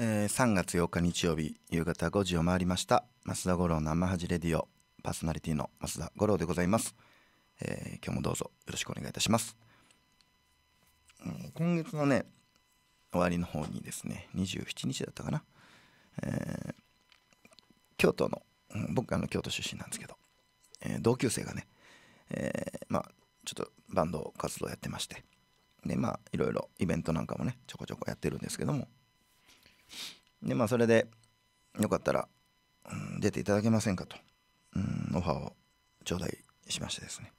3月8日日曜日夕方5時を回りました。増田五郎生恥レディオ、パーソナリティの増田五郎でございます。今日もどうぞよろしくお願いいたします。今月のね終わりの方にですね、27日だったかな、京都の、僕京都出身なんですけど、同級生がね、ちょっとバンド活動やってまして、でいろいろイベントなんかもねちょこちょこやってるんですけども、でそれでよかったら、出ていただけませんかと、オファーを頂戴しましてですね、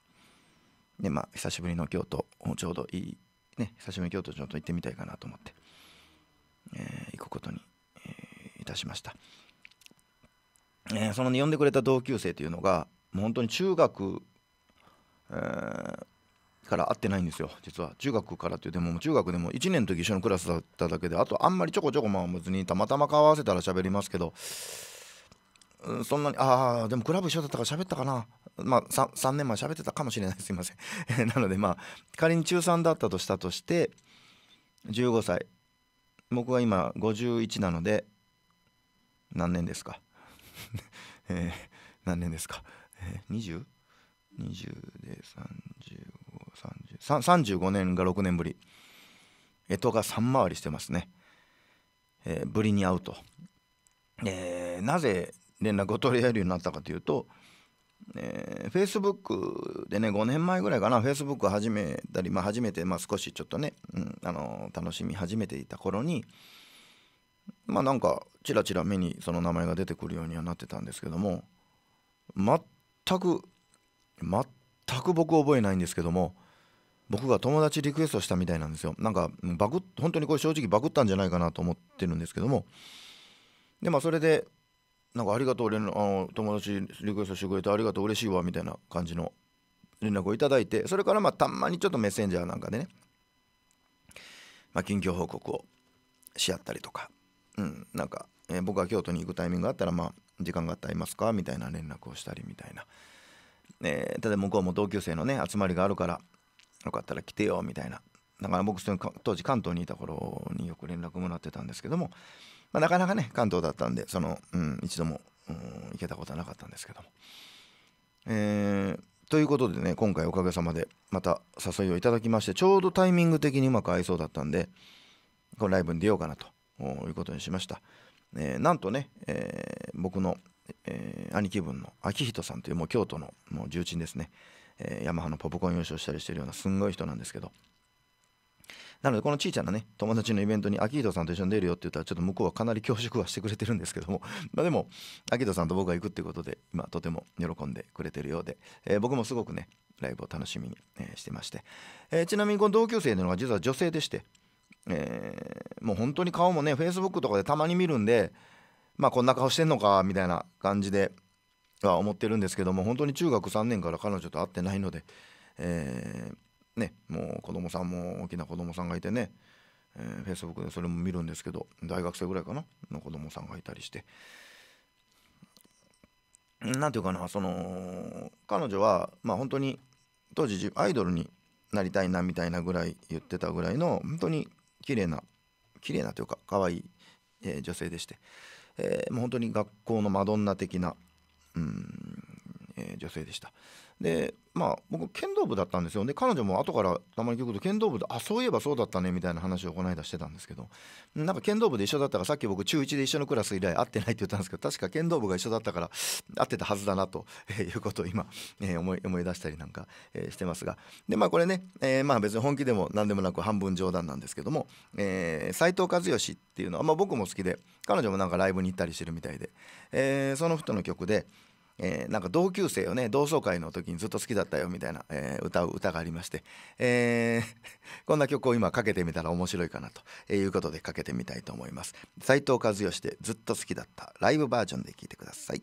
で久しぶりの京都ちょうどいいね、久しぶりに京都ちょっと行ってみたいかなと思って、行くことに、いたしました。その呼んでくれた同級生というのがもう本当に中学、から会ってないんですよ。実は中学からっていう、でも中学でも1年の時一緒のクラスだっただけで、あとあんまりちょこちょこ別にたまたま顔合わせたら喋りますけど、そんなにでもクラブ一緒だったから喋ったかな、3年前喋ってたかもしれない、すいませんなので仮に中3だったとしたとして15歳、僕は今51なので何年ですか何年ですか、20で35、35年が6年ぶり、干支が3回りしてますね。ぶりに会うと、なぜ連絡を取り合えるようになったかというと、Facebook でね5年前ぐらいかな、 Facebook 始めたり、初めて少しちょっとね、楽しみ始めていた頃に、なんかちらちら目にその名前が出てくるようにはなってたんですけども、全く僕覚えないんですけども、僕が友達リクエストしたみたいなんですよ。本当にこれ正直バグったんじゃないかなと思ってるんですけども、でそれでありがとう、友達リクエストしてくれてありがとう、嬉しいわみたいな感じの連絡をいただいて、それからたまにちょっとメッセンジャーなんかでね、近況報告をし合ったりとか、僕が京都に行くタイミングがあったら時間があったら会いますかみたいな連絡をしたりみたいな、ただ向こうも同級生のね集まりがあるからよかったら来てよみたいな、だから僕当時関東にいた頃によく連絡もらってたんですけども、なかなかね関東だったんで一度も、行けたことはなかったんですけども、ということでね、今回おかげさまでまた誘いをいただきまして、ちょうどタイミング的にうまく合いそうだったんで、このライブに出ようかなということにしました。なんとね、僕の、兄貴分の秋人さんという、もう京都のもう重鎮ですね、ヤマハのポップコーン優勝したりしてるようなすんごい人なんですけど、なのでこのちいちゃなね友達のイベントに秋人さんと一緒に出るよって言ったら、ちょっと向こうはかなり恐縮はしてくれてるんですけどもでも秋人さんと僕が行くっていうことで今とても喜んでくれてるようで、僕もすごくねライブを楽しみに、してまして、ちなみにこの同級生というのが実は女性でして、もう本当に顔もね Facebook とかでたまに見るんで、こんな顔してんのかみたいな感じでは思ってるんですけども、本当に中学3年から彼女と会ってないので、もう子供さんも大きな子供さんがいてね、Facebook でそれも見るんですけど、大学生ぐらいかなの子供さんがいたりして、なんていうかな、彼女は本当に当時アイドルになりたいなみたいなぐらい言ってたぐらいの、本当に綺麗なというか可愛い、女性でして、もう本当に学校のマドンナ的な女性でした。で僕剣道部だったんですよ。で彼女も後からたまに聞くと、剣道部でそういえばそうだったねみたいな話をこの間してたんですけど、剣道部で一緒だったから、さっき僕中1で一緒のクラス以来会ってないって言ったんですけど、確か剣道部が一緒だったから会ってたはずだなということを今、思い出したりなんか、してますが、でこれね、別に本気でも何でもなく半分冗談なんですけども、斉藤和義っていうのは、僕も好きで、彼女もライブに行ったりしてるみたいで、その人の曲で、同級生をね同窓会の時にずっと好きだったよみたいな、歌う歌がありまして、こんな曲を今かけてみたら面白いかなということでかけてみたいと思います。斉藤和義でずっと好きだった、ライブバージョンで聴いてください。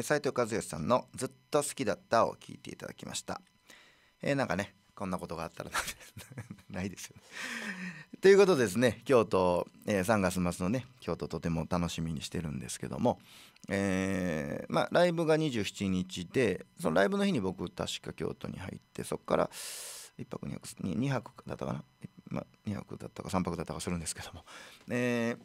斉藤和義さんのずっと好きだったを聞いていただきました。なんかね、こんなことがあったらないですよねということでですね、京都、3月末のね京都とても楽しみにしてるんですけども、まあ、ライブが27日で、そのライブの日に僕確か京都に入って、そこから1泊2泊2泊だったかな、まあ、2泊だったか3泊だったかするんですけども、ね、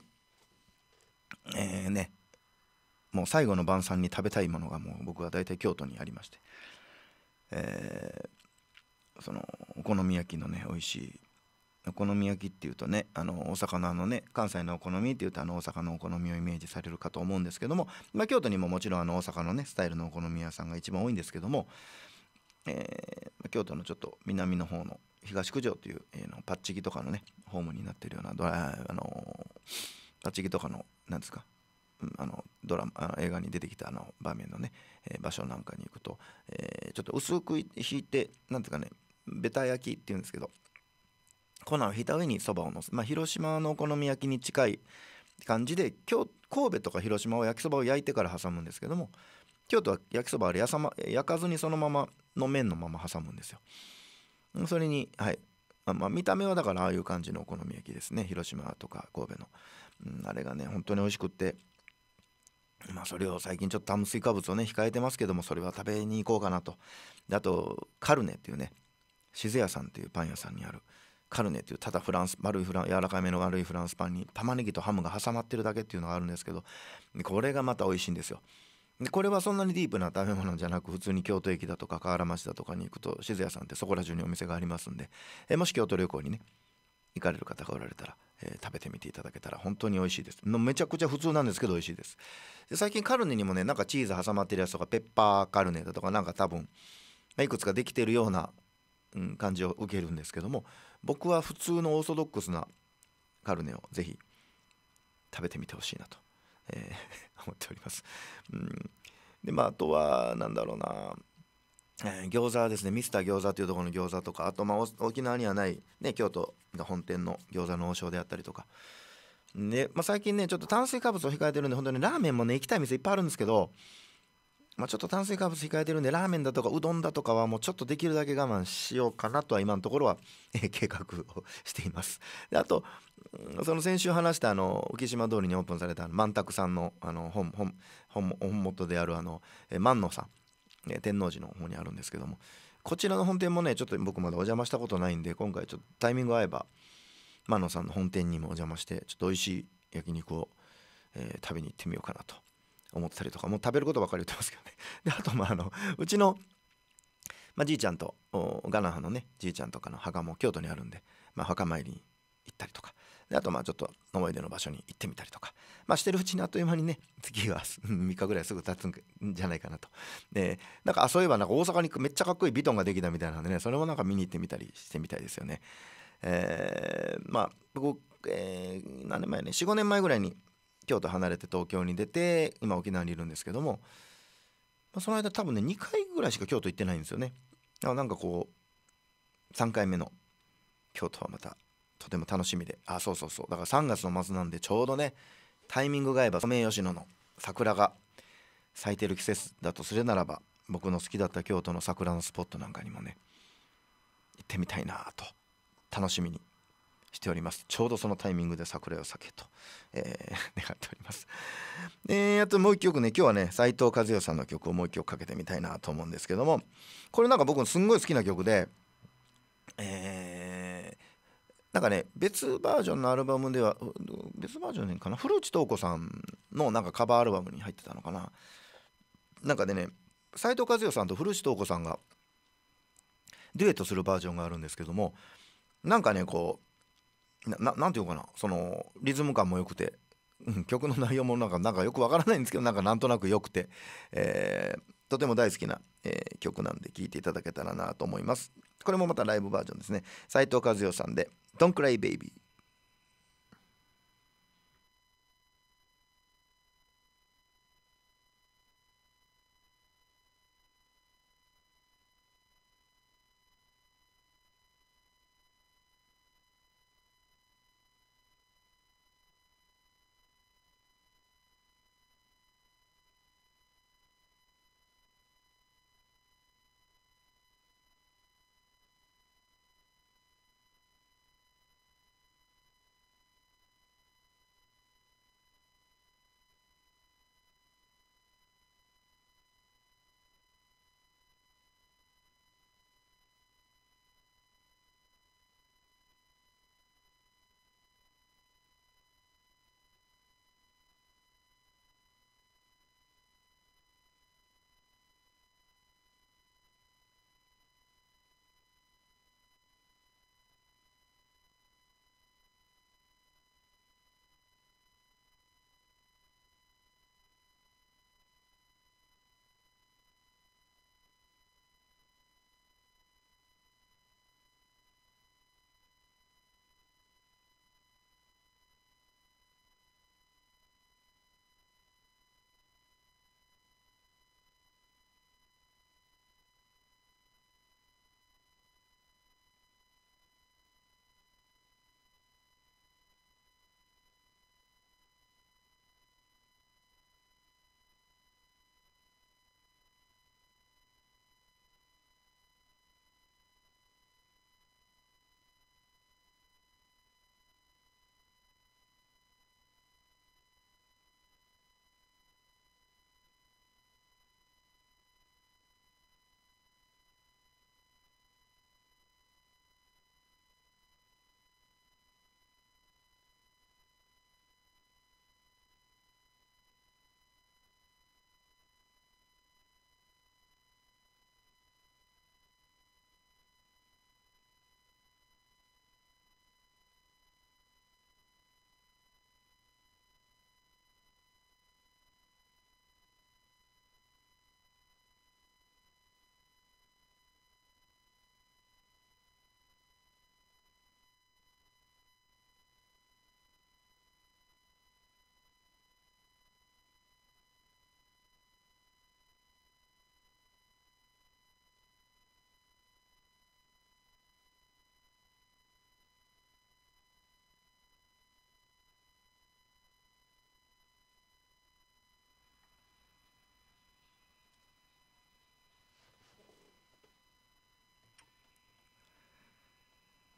もう最後の晩餐に食べたいものがもう僕は大体京都にありまして、そのお好み焼きのね美味しいお好み焼きっていうとね、大阪のね関西のお好みっていうと大阪のお好みをイメージされるかと思うんですけども、まあ、京都にももちろん大阪のねスタイルのお好み屋さんが一番多いんですけども、京都のちょっと南の方の東九条という、パッチギとかのねホームになってるようなパッチギとかのなんですか、ドラマ映画に出てきた場面のね、場所なんかに行くと、ちょっと薄く引いてなんていうかねベタ焼きっていうんですけど、粉をひいた上にそばをのせ、まあ、広島のお好み焼きに近い感じで、神戸とか広島は焼きそばを焼いてから挟むんですけども、京都は焼きそばあれ焼かずにそのままの麺のまま挟むんですよ。それに、はい、まあ、見た目はだからああいう感じのお好み焼きですね、広島とか神戸の、あれがね本当に美味しくって、まあ、それを最近ちょっと炭水化物をね控えてますけども、それは食べに行こうかなと。で、あとカルネっていうねシゼ屋さんっていうパン屋さんにあるカルネっていう、ただフランス柔らかめの丸いフランスパンに玉ねぎとハムが挟まってるだけっていうのがあるんですけど、これがまた美味しいんですよ。でこれはそんなにディープな食べ物じゃなく、普通に京都駅だとか河原町だとかに行くとシゼ屋さんってそこら中にお店がありますんで、もし京都旅行にね行かれる方がおられたら、食べてみていただけたら本当に美味しいです。めちゃくちゃ普通なんですけど美味しいです。で最近カルネにもねなんかチーズ挟まってるやつとかペッパーカルネだとかなんか多分いくつかできてるような、感じを受けるんですけども、僕は普通のオーソドックスなカルネをぜひ食べてみてほしいなと、思っております、でまああとはなんだろうな、餃子ですね、ミスター餃子というところの餃子とか、あとまあ沖縄にはない、ね、京都が本店の餃子の王将であったりとかで、まあ、最近ねちょっと炭水化物を控えてるんで、本当にラーメンもね行きたい店いっぱいあるんですけど、まあ、ちょっと炭水化物控えてるんでラーメンだとかうどんだとかはもうちょっとできるだけ我慢しようかなとは今のところは計画をしています。であとその先週話した浮島通りにオープンされた万卓さんの本元である万能さん、天王寺の方にあるんですけども、こちらの本店もねちょっと僕まだお邪魔したことないんで、今回ちょっとタイミング合えば万能さんの本店にもお邪魔してちょっと美味しい焼肉を、食べに行ってみようかなと思ってたりとか、もう食べることばかり言ってますけどね。であとまあうちの、まあ、じいちゃんとガナハのねじいちゃんとかの墓も京都にあるんで、まあ、墓参りに行ったりとか、であとまあちょっと思い出の場所に行ってみたりとか、まあ、してるうちにあっという間にね次は3日ぐらいすぐ経つんじゃないかなと。でなんかそういえばなんか大阪にめっちゃかっこいいヴィトンができたみたいなんでね、それもなんか見に行ってみたりしてみたいですよね。まあ僕、何年前ね 4,5 年前ぐらいに京都離れて東京に出て今沖縄にいるんですけども、まあ、その間多分ね2回ぐらいしか京都行ってないんですよね。なんかこう3回目の京都はまたとても楽しみで、あ、そうそうそう、だから3月の末なんでちょうどねタイミングが合えばソメイヨシノの桜が咲いてる季節だとするならば、僕の好きだった京都の桜のスポットなんかにもね行ってみたいなと楽しみにしております。ちょうどそのタイミングで桜を咲けと、願っております。あともう一曲ね、今日はね斉藤和義さんの曲をもう一曲かけてみたいなと思うんですけども、これなんか僕すんごい好きな曲で、なんかね別バージョンのアルバムでは、別バージョンかな、古内東子さんのなんかカバーアルバムに入ってたのかな、なんかでね斉藤和義さんと古内東子さんがデュエットするバージョンがあるんですけども、なんかねこうなんていうかな、そのリズム感も良くて、曲の内容もなんかよくわからないんですけど、なんとなく良くて、とても大好きな、曲なんで聴いていただけたらなと思います。これもまたライブバージョンですね、斉藤和義さんで Don't Cry Baby。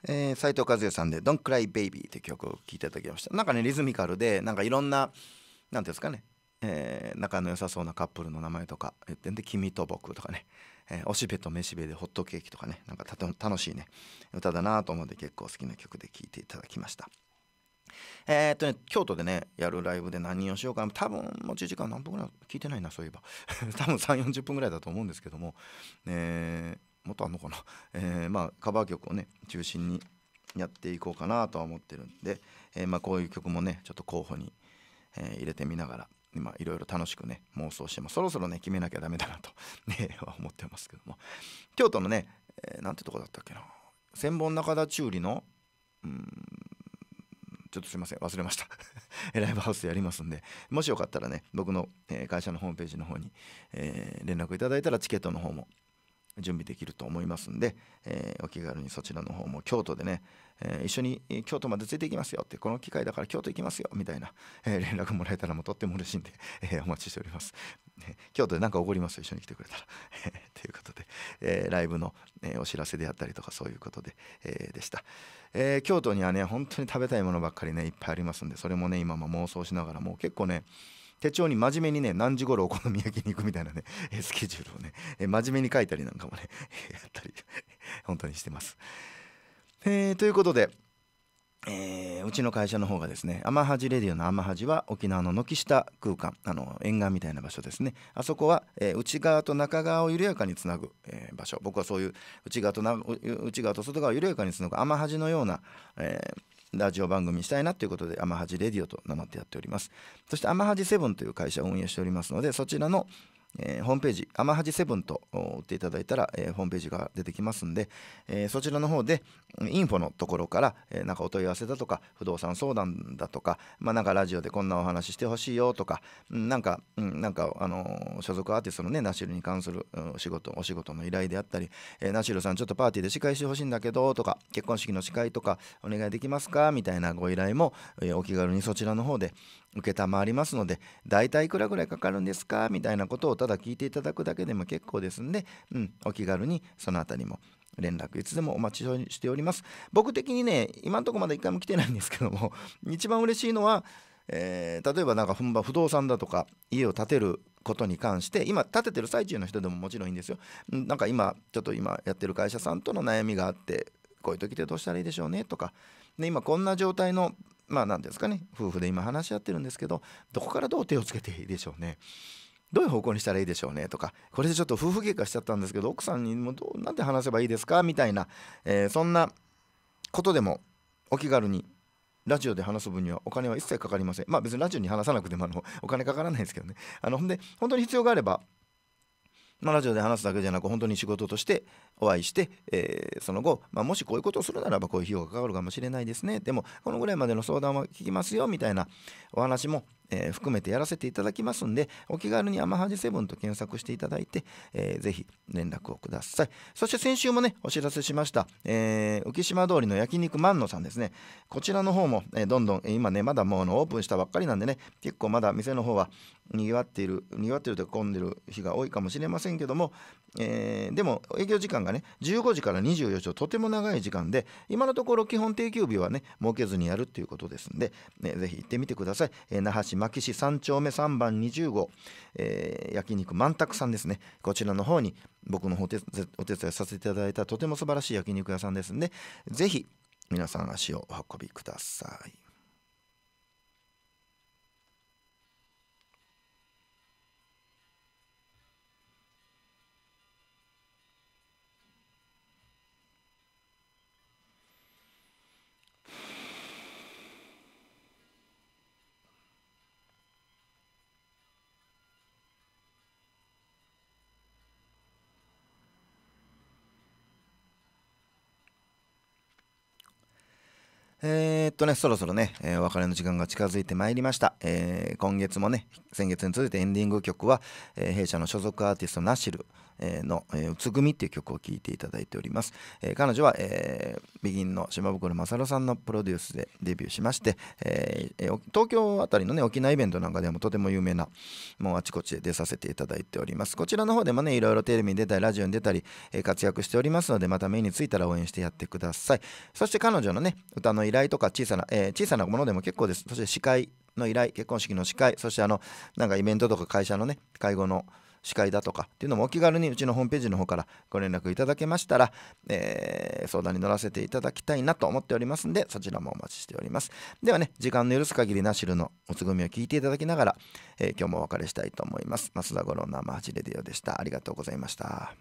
斉藤和義さんで「Don't Cry Baby」って曲を聴いていただきました。なんかねリズミカルでなんかいろんな何ていうんですかね、仲の良さそうなカップルの名前とか言ってんで「君と僕」とかね、おしべとめしべでホットケーキとかね、なんか楽しいね歌だなと思って結構好きな曲で聴いていただきました。ね、京都でねやるライブで何をしようかな、多分持ち時間何分ぐらい聞いてないな、そういえば多分3、40分ぐらいだと思うんですけども、もっとあんのかな、まあカバー曲をね中心にやっていこうかなとは思ってるんで、まあこういう曲もねちょっと候補に、入れてみながら今いろいろ楽しくね妄想してます。そろそろね決めなきゃダメだなとねは思ってますけども、京都のね、なんてとこだったっけな、千本中田中里のちょっとすいません忘れましたライブハウスやりますんで、もしよかったらね僕の会社のホームページの方に連絡いただいたらチケットの方も準備できると思いますんで、お気軽にそちらの方も京都でね、一緒に京都までついていきますよって、この機会だから京都行きますよみたいな、連絡もらえたらもうとっても嬉しいんで、お待ちしております、京都でなんかおごりますよ一緒に来てくれたらということで、ライブの、お知らせであったりとかそういうことで、でした。京都にはね本当に食べたいものばっかりねいっぱいありますんで、それもね今も妄想しながらもう結構ね手帳に真面目にね何時頃お好み焼きに行くみたいなねスケジュールをね真面目に書いたりなんかもねやったり本当にしてます。ということで、うちの会社の方がですね、アマハジレディオのアマハジは沖縄の軒下空間、沿岸みたいな場所ですね、あそこは、内側と中側を緩やかにつなぐ、場所、僕はそういう内側と外側を緩やかにつなぐアマハジのような、ラジオ番組したいなということでアマハジレディオと名乗ってやっております。そしてアマハジセブンという会社を運営しておりますので、そちらの、ホームページアマハジセブンと打っていただいたら、ホームページが出てきますんで、そちらの方でインフォのところから、なんかお問い合わせだとか不動産相談だとか、まあ、なんかラジオでこんなお話してほしいよとか、なんか所属アーティストのねナシルに関するお仕事の依頼であったり、ナシルさんちょっとパーティーで司会してほしいんだけどとか、結婚式の司会とかお願いできますかみたいなご依頼も、お気軽にそちらの方で承りますので、大体いくらぐらいかかるんですかみたいなことをただ聞いていただくだけでも結構ですんで、お気軽にそのあたりも連絡いつでもお待ちしております。僕的にね今のところまだ一回も来てないんですけども、一番嬉しいのは、例えばなんか不動産だとか家を建てることに関して、今建ててる最中の人でももちろんいいんですよ。なんか今やってる会社さんとの悩みがあって、こういう時ってどうしたらいいでしょうねとかで、今こんな状態のまあ何ですかね、夫婦で今話し合ってるんですけど、どこからどう手をつけていいでしょうね、どういう方向にしたらいいでしょうねとか、これでちょっと夫婦喧嘩しちゃったんですけど奥さんにもなんて話せばいいですかみたいな、そんなことでもお気軽に、ラジオで話す分にはお金は一切かかりません。まあ別にラジオに話さなくてもお金かからないですけどね、本当に必要があれば、まあ、ラジオで話すだけじゃなく本当に仕事としてお会いして、その後、もしこういうことをするならばこういう費用がかかるかもしれないですね、でもこのぐらいまでの相談は聞きますよみたいなお話も、含めてやらせていただきますんで、お気軽にアマハジセブンと検索していただいて、ぜひ連絡をください。そして先週もねお知らせしました、浮島通りの焼肉万野さんですね、こちらの方も、どんどん今ねまだもうオープンしたばっかりなんでね、結構まだ店の方はにぎわってると混んでる日が多いかもしれませんけども、でも営業時間がね15時から24時ととても長い時間で、今のところ基本定休日はね設けずにやるっていうことですんで、ぜひ行ってみてください。那覇市牧市3丁目3番20号、焼肉満卓さんですね、こちらの方に僕の方お手伝いさせていただいたとても素晴らしい焼肉屋さんですんで、ぜひ皆さん足をお運びください。そろそろね、お別れの時間が近づいてまいりました。今月もね、先月に続いてエンディング曲は、弊社の所属アーティストナシルのうつぐみっていう曲を聴いていただいております。彼女は、BEGIN の島袋雅郎さんのプロデュースでデビューしまして、東京あたりのね、沖縄イベントなんかでもとても有名な、もうあちこちで出させていただいております。こちらの方でもね、いろいろテレビに出たり、ラジオに出たり、活躍しておりますので、また目についたら応援してやってください。そして彼女のね、歌の依頼とか小さなものでも結構です。そして司会の依頼、結婚式の司会、そしてなんかイベントとか会社のね、会合の司会だとかっていうのもお気軽にうちのホームページの方からご連絡いただけましたら、相談に乗らせていただきたいなと思っておりますんで、そちらもお待ちしております。ではね、時間の許す限りナシルのおつぐみを聞いていただきながら、今日もお別れしたいと思います。増田五郎生八レディオでした。ありがとうございました。